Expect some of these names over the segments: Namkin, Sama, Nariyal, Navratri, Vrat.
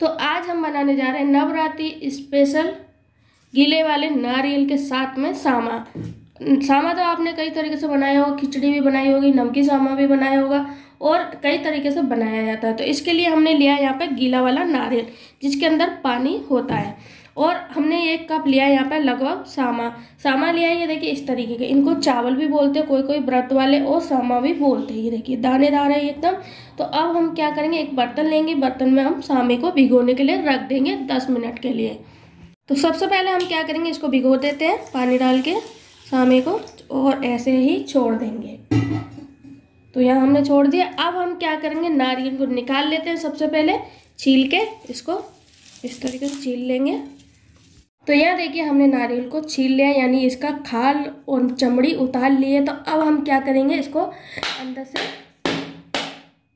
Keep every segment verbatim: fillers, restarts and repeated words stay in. तो आज हम बनाने जा रहे हैं नवरात्रि स्पेशल गीले वाले नारियल के साथ में सामा। सामा तो आपने कई तरीके से बनाया होगा, खिचड़ी भी बनाई होगी, नमकीन सामा भी बनाया होगा और कई तरीके से बनाया जाता है। तो इसके लिए हमने लिया यहाँ पे गीला वाला नारियल जिसके अंदर पानी होता है और हमने एक कप लिया है यहाँ पे लगभग सामा। सामा लिया है ये देखिए इस तरीके के, इनको चावल भी बोलते हैं कोई कोई व्रत वाले और सामा भी बोलते हैं। ये देखिए दानेदार है एकदम। तो अब हम क्या करेंगे, एक बर्तन लेंगे, बर्तन में हम सामे को भिगोने के लिए रख देंगे दस मिनट के लिए। तो सबसे पहले हम क्या करेंगे, इसको भिगो देते हैं पानी डाल के सामे को और ऐसे ही छोड़ देंगे। तो यहाँ हमने छोड़ दिया। अब हम क्या करेंगे, नारियल को निकाल लेते हैं सबसे पहले, छील के इसको इस तरीके से छील लेंगे। तो यहाँ देखिए हमने नारियल को छील लिया, यानी इसका खाल और चमड़ी उतार लिए। तो अब हम क्या करेंगे, इसको अंदर से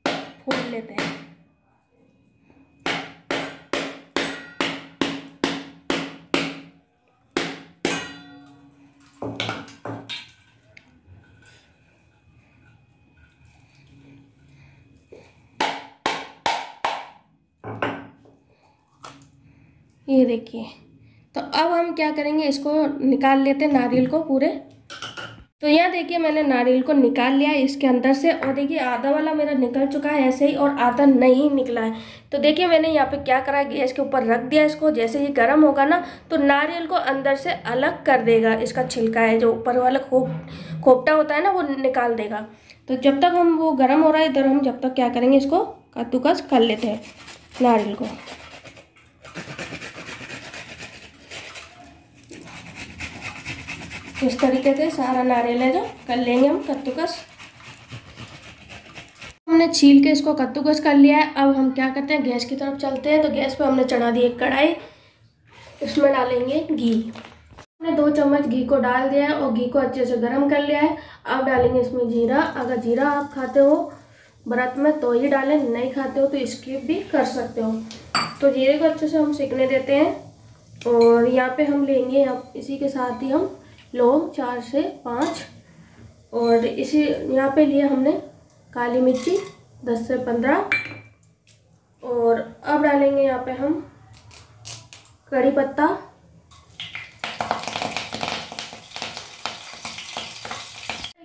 फोड़ लेते हैं। ये देखिए। तो अब हम क्या करेंगे, इसको निकाल लेते हैं नारियल को पूरे। तो यहाँ देखिए मैंने नारियल को निकाल लिया है इसके अंदर से और देखिए आधा वाला मेरा निकल चुका है ऐसे ही और आधा नहीं निकला है। तो देखिए मैंने यहाँ पे क्या करा, गैस के ऊपर रख दिया इसको। जैसे ही गर्म होगा ना तो नारियल को अंदर से अलग कर देगा, इसका छिलका है जो ऊपर वाला खोप खोपटा होता है ना वो निकाल देगा। तो जब तक हम वो गर्म हो रहा है इधर हम जब तक क्या करेंगे, इसको कद्दूकस कर लेते हैं नारियल को। इस तरीके से सारा नारियल है जो कर लेंगे हम कद्दूकस। हमने छील के इसको कद्दूकस कर लिया है। अब हम क्या करते हैं, गैस की तरफ चलते हैं। तो गैस पे हमने चढ़ा दी एक कढ़ाई, इसमें डालेंगे घी। हमने दो चम्मच घी को डाल दिया है और घी को अच्छे से गर्म कर लिया है। अब डालेंगे इसमें जीरा। अगर जीरा आप खाते हो व्रत में तो ही डालें, नहीं खाते हो तो स्किप भी कर सकते हो। तो जीरे को अच्छे से हम सेकने देते हैं और यहाँ पर हम लेंगे, इसी के साथ ही हम लौंग चार से पाँच और इसी यहाँ पे लिए हमने काली मिर्ची दस से पंद्रह। और अब डालेंगे यहाँ पे हम कड़ी पत्ता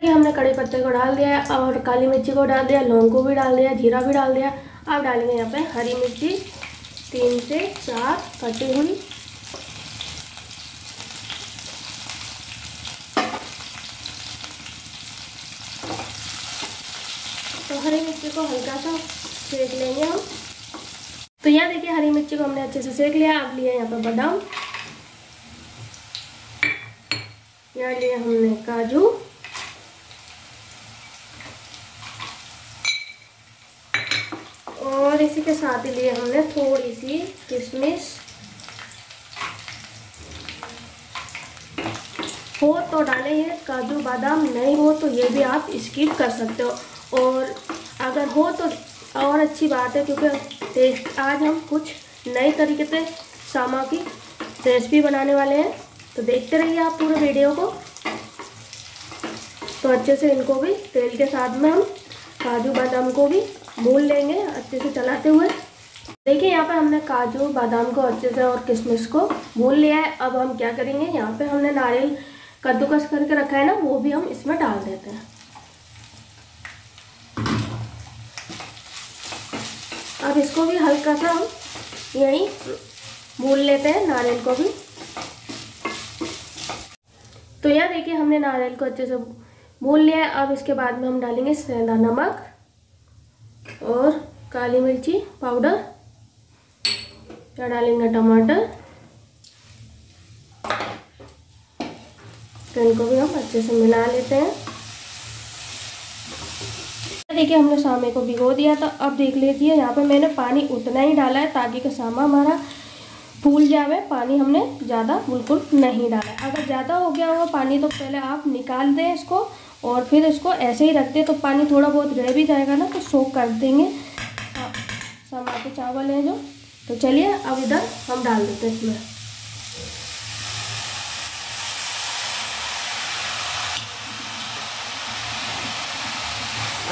ये हमने कड़ी पत्ते को डाल दिया है और काली मिर्ची को डाल दिया, लौंग को भी डाल दिया, जीरा भी डाल दिया। अब डालेंगे यहाँ पे हरी मिर्ची तीन से चार कटी हुई। तो हरी मिर्ची को हल्का सा सेक लेंगे हम। तो यहाँ देखिए हरी मिर्ची को हमने अच्छे से सेक लिया। अब लिए यहाँ पर बादाम, यहाँ लिए हमने काजू और इसी के साथ ही लिए हमने थोड़ी सी किशमिश। हो तो डाले ये काजू बादाम, नहीं हो तो ये भी आप स्किप कर सकते हो और अगर हो तो और अच्छी बात है क्योंकि टेस्ट आज हम कुछ नए तरीके से सामा की रेसिपी बनाने वाले हैं। तो देखते रहिए आप पूरे वीडियो को। तो अच्छे से इनको भी तेल के साथ में हम काजू बादाम को भी भून लेंगे अच्छे से चलाते हुए। देखिए यहाँ पे हमने काजू बादाम को अच्छे से और किशमिश को भून लिया है। अब हम क्या करेंगे, यहाँ पे हमने नारियल कद्दूकस करके रखा है ना वो भी हम इसमें डाल देते हैं। अब इसको भी हल्का सा हम यहीं भून लेते हैं नारियल को भी। तो यहाँ देखिए हमने नारियल को अच्छे से भून लिया है। अब इसके बाद में हम डालेंगे सेंधा नमक और काली मिर्ची पाउडर, क्या डालेंगे टमाटर। तो इनको भी हम अच्छे से मिला लेते हैं। देखिए हमने सामे को भिगो दिया था। अब देख लीजिए यहाँ पे मैंने पानी उतना ही डाला है ताकि कि सामा हमारा फूल जावे। पानी हमने ज़्यादा बिल्कुल नहीं डाला है। अगर ज़्यादा हो गया होगा पानी तो पहले आप निकाल दें इसको और फिर इसको ऐसे ही रख दें। तो पानी थोड़ा बहुत रह भी जाएगा ना तो सोख कर देंगे सामा के चावल हैं जो। तो चलिए अब इधर हम डाल देते हैं इसमें।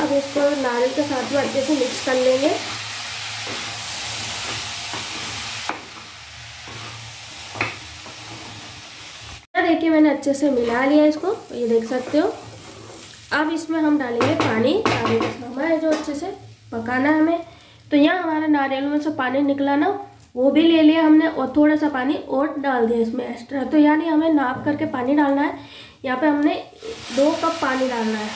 अब इसको नारियल के साथ में अच्छे से मिक्स कर लेंगे। के मैंने अच्छे से मिला लिया इसको, ये देख सकते हो। अब इसमें हम डालेंगे पानी, पानी हमारे जो अच्छे से पकाना है हमें। तो यहाँ हमारा नारियल में से पानी निकला ना, वो भी ले लिया हमने और थोड़ा सा पानी और डाल दिया इसमें एक्स्ट्रा। तो यानी हमें नाप करके पानी डालना है। यहाँ पे हमने दो कप पानी डालना है।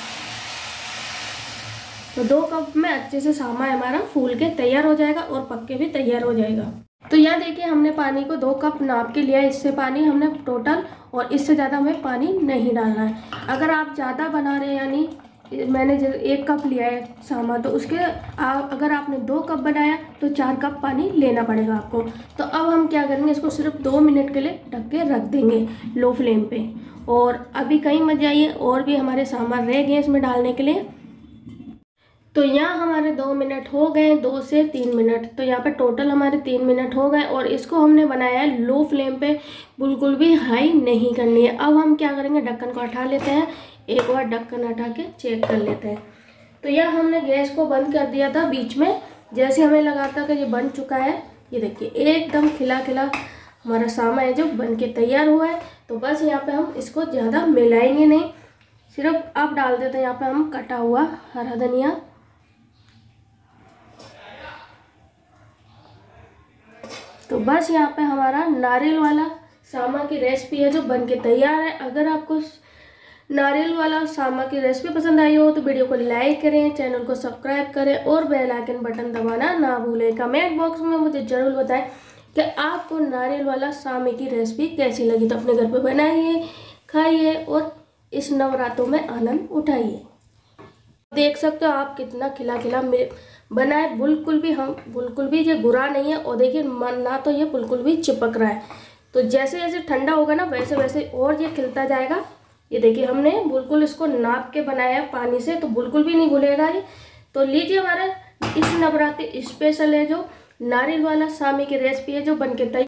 तो दो कप में अच्छे से सामा हमारा फूल के तैयार हो जाएगा और पक के भी तैयार हो जाएगा। तो यहाँ देखिए हमने पानी को दो कप नाप के लिया, इससे पानी हमने टोटल, और इससे ज़्यादा हमें पानी नहीं डालना है। अगर आप ज़्यादा बना रहे हैं, यानी मैंने एक कप लिया है सामा, तो उसके आप अगर आपने दो कप बनाया तो चार कप पानी लेना पड़ेगा आपको। तो अब हम क्या करेंगे, इसको सिर्फ दो मिनट के लिए ढक के रख देंगे लो फ्लेम पे। और अभी कहीं मत जाइए, और भी हमारे सामा रह गए इसमें डालने के लिए। तो यहाँ हमारे दो मिनट हो गए, दो से तीन मिनट। तो यहाँ पे टोटल हमारे तीन मिनट हो गए और इसको हमने बनाया है लो फ्लेम पे, बिल्कुल भी हाई नहीं करनी है। अब हम क्या करेंगे, ढक्कन को हटा लेते हैं, एक बार ढक्कन हटा के चेक कर लेते हैं। तो यह हमने गैस को बंद कर दिया था बीच में, जैसे हमें लगा था कि ये बन चुका है। ये देखिए एकदम खिला खिला हमारा सामा है जो बन के तैयार हुआ है। तो बस यहाँ पर हम इसको ज़्यादा मिलाएंगे नहीं, सिर्फ अब डाल देते हैं यहाँ पर हम कटा हुआ हरा धनिया। तो बस यहाँ पे हमारा नारियल वाला सामा की रेसिपी है जो बनके तैयार है। अगर आपको नारियल वाला सामा की रेसिपी पसंद आई हो तो वीडियो को लाइक करें, चैनल को सब्सक्राइब करें और बेल आइकन बटन दबाना ना भूलें। कमेंट बॉक्स में मुझे ज़रूर बताएं कि आपको नारियल वाला सामे की रेसिपी कैसी लगी। तो अपने घर पर बनाइए, खाइए और इस नवरात्रों में आनंद उठाइए। देख सकते हो आप कितना खिला खिला बना है, बिल्कुल भी हम बिल्कुल भी ये बुरा नहीं है। और देखिए ना तो ये बिल्कुल भी चिपक रहा है। तो जैसे जैसे ठंडा होगा ना वैसे वैसे और ये खिलता जाएगा। ये देखिए हमने बिल्कुल इसको नाप के बनाया है पानी से, तो बिल्कुल भी नहीं घुलेगा ये। तो लीजिए हमारा इस नवरात्रि स्पेशल है जो नारियल वाला सामे की रेसिपी है जो बन के तैयार।